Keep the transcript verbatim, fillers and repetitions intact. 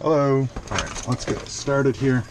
Hello. All right, let's get started here.